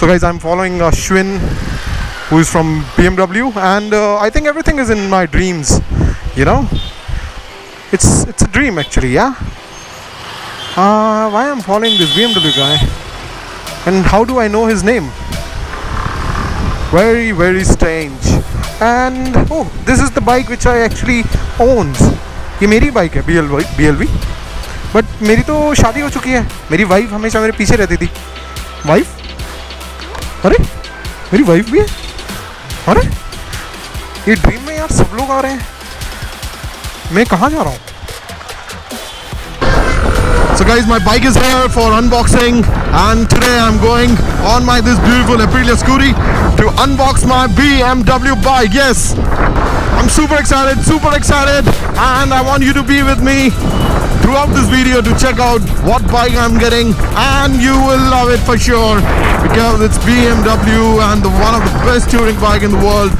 So guys, I'm following Shwin, who is from BMW, and I think everything is in my dreams, you know. It's a dream actually, yeah. Why I'm following this BMW guy, and how do I know his name? Very strange. And oh, this is the bike which I actually owns. ये मेरी bike है BLV, but मेरी तो शादी हो चुकी है. मेरी वाइफ हमेशा मेरे पीछे रहती थी. वाइफ? अरे मेरी वाइफ भी है. अरे ये ड्रीम में यार सब लोग आ रहे हैं. मैं कहाँ जा रहा हूँ? So guys, my bike is here for unboxing, and today I'm going on my this beautiful Aprilia Scooty to unbox my BMW bike. Yes. I'm super excited, and I want you to be with me throughout this video to check out what bike I'm getting, and you will love it for sure because it's BMW and one of the best touring bike in the world.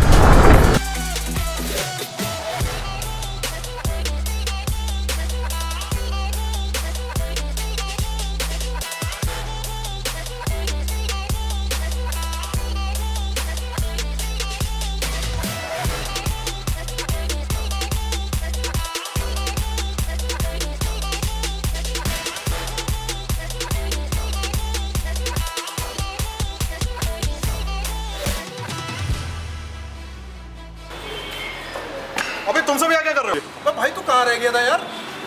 अबे तुम सब यहाँ क्या कर रहे हो? अबे भाई तू कहाँ रह गया था यार?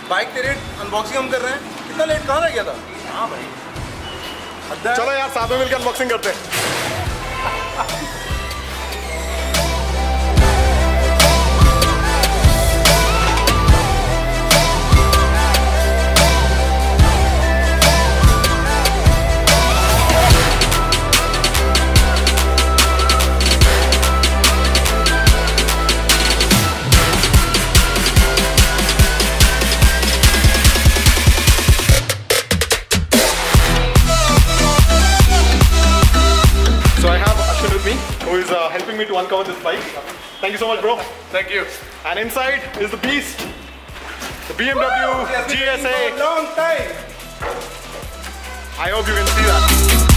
बाइक तेरे अनबॉक्सिंग हम कर रहे हैं, कितना लेट कहाँ रह गया था? हाँ भाई, चलो यार साथ में मिलकर अनबॉक्सिंग करते हैं। Who is helping me to uncover this bike. Thank you so much, bro. Thank you. And inside is the beast, the BMW GSA. Long time. I hope you can see that.